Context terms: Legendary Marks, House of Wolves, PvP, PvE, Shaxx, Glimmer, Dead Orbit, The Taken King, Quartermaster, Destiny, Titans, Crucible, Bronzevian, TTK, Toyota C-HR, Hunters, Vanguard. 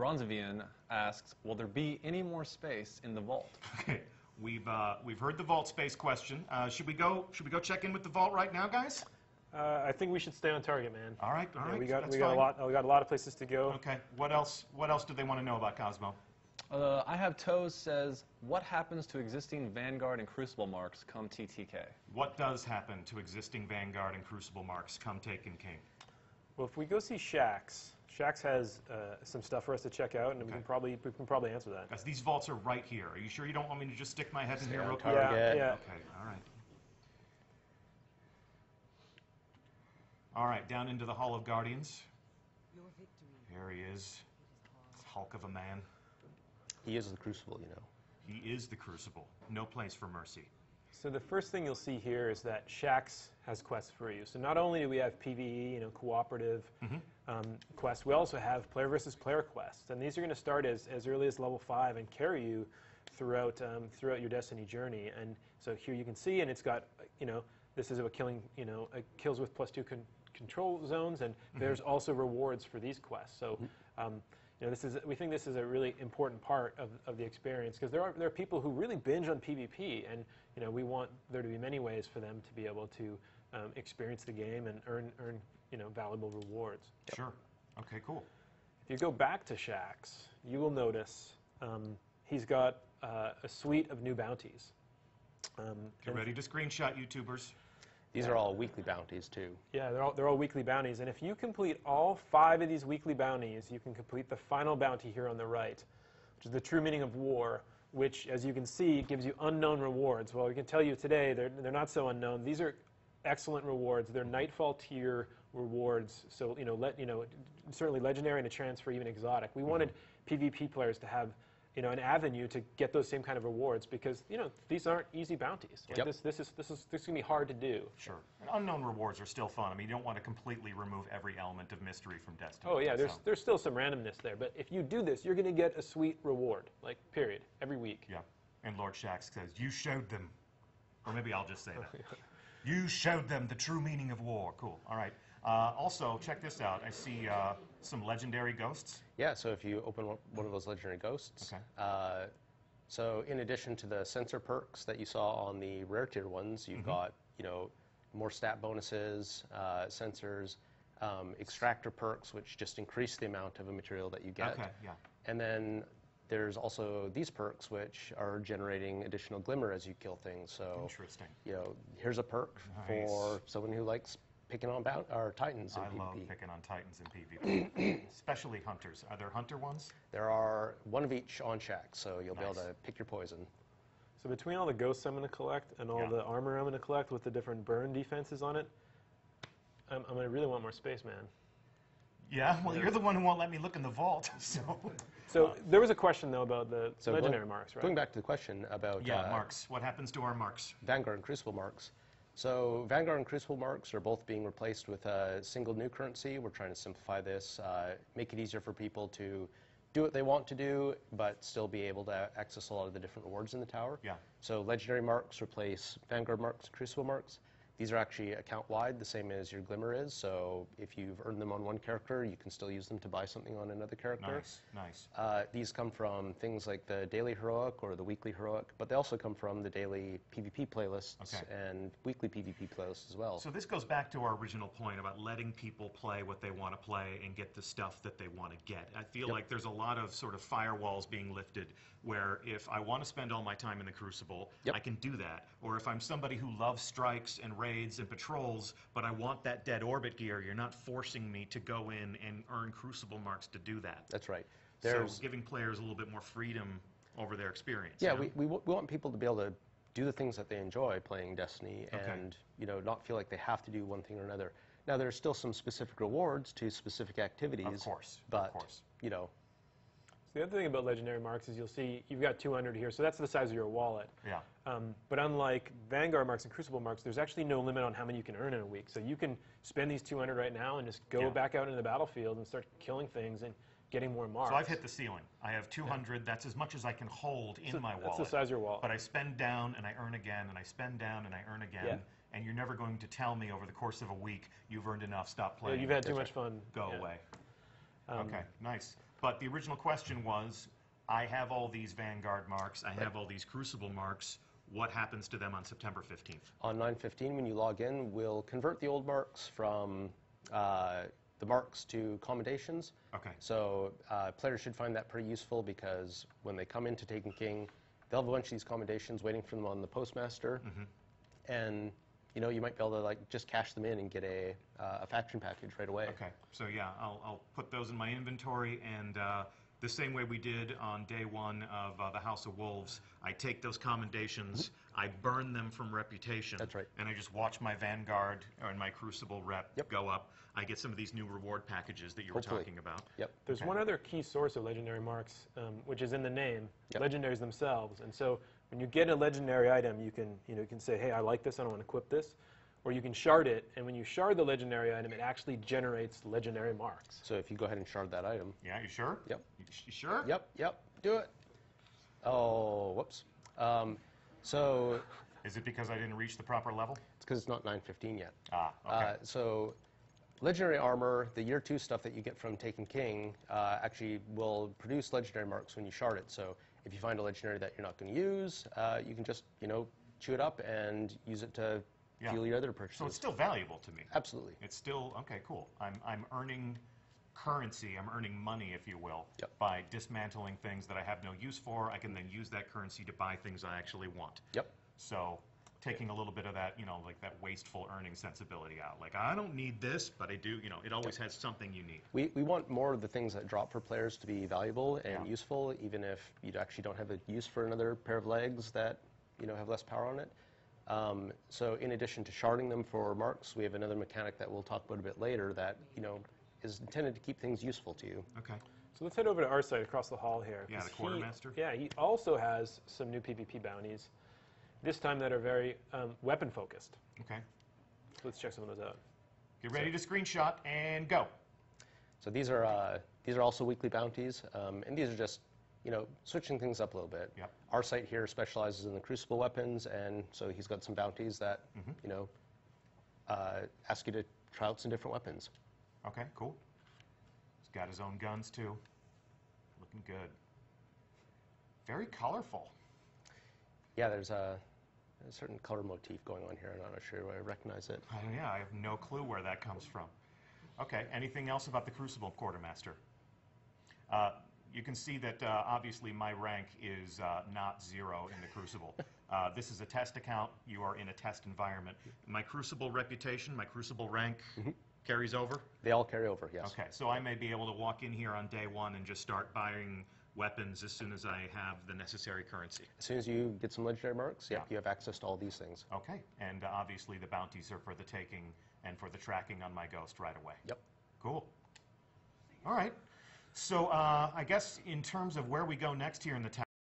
Bronzevian asks, will there be any more space in the vault? Okay, we've heard the vault space question. Should we go check in with the vault right now, guys? I think we should stay on target, man. All right, all right. We got a lot of places to go. Okay. What else do they want to know about Cosmo? I Have Toes says, what happens to existing Vanguard and Crucible marks come TTK? What does happen to existing Vanguard and Crucible marks come Taken King? Well, if we go see Shaxx, Shaxx has some stuff for us to check out, and we can probably answer that. Guys, these vaults are right here. Are you sure you don't want me to just stick my head in here real quick? Yeah, yeah. Okay, all right. All right, down into the Hall of Guardians. Here he is, Hulk of a man. He is the Crucible, you know. He is the Crucible. No place for mercy. So the first thing you'll see here is that Shaxx has quests for you. So not only do we have PvE, you know, cooperative quests, we also have player versus player quests. And these are going to start as early as level 5 and carry you throughout throughout your Destiny journey. And so here you can see, and it's got, you know, this is about killing, you know, kills with +2 control zones, and there's also rewards for these quests. So. You know, we think this is a really important part of the experience, because there are people who really binge on PvP, and you know, we want there to be many ways for them to be able to experience the game and earn you know, valuable rewards. Yep. Sure. Okay. Cool. If you go back to Shaxx, you will notice he's got a suite of new bounties. Get ready to screenshot, YouTubers. These are all weekly bounties, too. Yeah, they're all weekly bounties. And if you complete all 5 of these weekly bounties, you can complete the final bounty here on the right, which is the true meaning of war, which, as you can see, gives you unknown rewards. Well, we can tell you today they're not so unknown. These are excellent rewards. They're Nightfall tier rewards. So, you know, certainly legendary and a chance for even exotic. We wanted PvP players to have, you know, an avenue to get those same kind of rewards, because you know, these aren't easy bounties. Like this is gonna be hard to do. Sure. And unknown rewards are still fun. I mean, you don't want to completely remove every element of mystery from Destiny. Oh yeah, there's still some randomness there, but if you do this, you're gonna get a sweet reward, like period, every week. Yeah. And Lord Shaxx says, "You showed them," or maybe I'll just say that. You showed them the true meaning of war. Cool. All right. Also, check this out. I see some legendary ghosts. Yeah, so if you open one of those legendary ghosts, so in addition to the sensor perks that you saw on the rare tier ones, you've got, you know, more stat bonuses, sensors, extractor perks, which just increase the amount of a material that you get. Okay, yeah. And then there's also these perks, which are generating additional glimmer as you kill things. So, interesting. You know, here's a perk for someone who likes picking on our Titans in PvP. I love picking on Titans in PvP, especially Hunters. Are there Hunter ones? There are one of each on Shaxx, so you'll be able to pick your poison. So between all the ghosts I'm going to collect and all the armor I'm going to collect with the different burn defenses on it, I'm going to really want more space, man. Yeah, well, you're the one who won't let me look in the vault, so... So there was a question, though, about the legendary marks, right? Going back to the question about... Yeah, marks. What happens to our marks? Vanguard and Crucible marks. So Vanguard and Crucible marks are both being replaced with a single new currency. We're trying to simplify this, make it easier for people to do what they want to do, but still be able to access a lot of the different rewards in the tower. Yeah. So legendary marks replace Vanguard marks, Crucible marks. These are actually account-wide, the same as your Glimmer is, so if you've earned them on one character, you can still use them to buy something on another character. Nice, nice. These come from things like the Daily Heroic or the Weekly Heroic, but they also come from the Daily PvP playlists and Weekly PvP playlists as well. So this goes back to our original point about letting people play what they want to play and get the stuff that they want to get. I feel like there's a lot of sort of firewalls being lifted, where if I want to spend all my time in the Crucible, I can do that. Or if I'm somebody who loves strikes and raids and patrols, but I want that Dead Orbit gear, you're not forcing me to go in and earn Crucible marks to do that. That's right. So giving players a little bit more freedom over their experience. Yeah, you know? we want people to be able to do the things that they enjoy playing Destiny and you know, not feel like they have to do one thing or another. Now, there are still some specific rewards to specific activities. Of course, but, you know... So the other thing about legendary marks is you'll see you've got 200 here, so that's the size of your wallet. Yeah. But unlike Vanguard marks and Crucible marks, there's actually no limit on how many you can earn in a week. So you can spend these 200 right now and just go back out into the battlefield and start killing things and getting more marks. So I've hit the ceiling. I have 200. That's as much as I can hold in my wallet. That's the size of your wallet. But I spend down and I earn again, and I spend down and I earn again. Yeah. And you're never going to tell me over the course of a week, you've earned enough, stop playing. Yeah, you've had too much fun. Go away. Okay, nice. But the original question was, I have all these Vanguard marks, I have all these Crucible marks, what happens to them on September 15th? On 9/15, when you log in, we'll convert the old marks from the marks to commendations. Okay. So players should find that pretty useful, because when they come into Taken King, they'll have a bunch of these commendations waiting for them on the postmaster, and you know, you might be able to like just cash them in and get a faction package right away. Okay. So yeah, I'll put those in my inventory, and the same way we did on day one of the House of Wolves, I take those commendations, I burn them from reputation. That's right. And I just watch my Vanguard and my Crucible rep go up. I get some of these new reward packages that you were talking about. Yep. There's one other key source of legendary marks, which is in the name, legendaries themselves. And so when you get a legendary item, you can say, hey, I like this, I don't want to equip this. Or you can shard it, and when you shard the legendary item, it actually generates legendary marks. So if you go ahead and shard that item. Yeah, you sure? Yep. You sure? Yep, yep, do it. Oh, whoops. So. Is it because I didn't reach the proper level? It's because it's not 9/15 yet. Ah, okay. So legendary armor, the year 2 stuff that you get from Taken King, actually will produce legendary marks when you shard it. So if you find a legendary that you're not going to use, you can just, chew it up and use it to fuel your other purchases. So it's still valuable to me. Absolutely. It's still, okay, cool. I'm earning currency, I'm earning money, if you will, by dismantling things that I have no use for. I can then use that currency to buy things I actually want. Yep. So taking a little bit of that, like that wasteful earning sensibility out. Like, I don't need this, but I do, it always has something you need. We want more of the things that drop for players to be valuable and useful, even if you actually don't have a use for another pair of legs that, have less power on it. So in addition to sharding them for marks, we have another mechanic that we'll talk about a bit later that, is intended to keep things useful to you. Okay. So let's head over to our side across the hall here. Yeah, the Quartermaster. He also has some new PvP bounties, this time that are very weapon-focused. Okay. So let's check some of those out. Get ready to screenshot and go. So these are also weekly bounties, and these are just switching things up a little bit. Yep. Our site here specializes in the Crucible weapons, and so he's got some bounties that, ask you to try out some different weapons. Okay, cool. He's got his own guns, too. Looking good. Very colorful. Yeah, there's a certain color motif going on here. I'm not sure where I recognize it. Yeah, I have no clue where that comes from. Okay, anything else about the Crucible Quartermaster? You can see that, obviously, my rank is not 0 in the Crucible. This is a test account. You are in a test environment. My Crucible reputation, my Crucible rank carries over? They all carry over, yes. Okay, so I may be able to walk in here on day one and just start buying weapons as soon as I have the necessary currency. As soon as you get some legendary marks, you have access to all these things. Okay, and obviously, the bounties are for the taking and for the tracking on my ghost right away. Yep. Cool. All right. So I guess in terms of where we go next here in the town.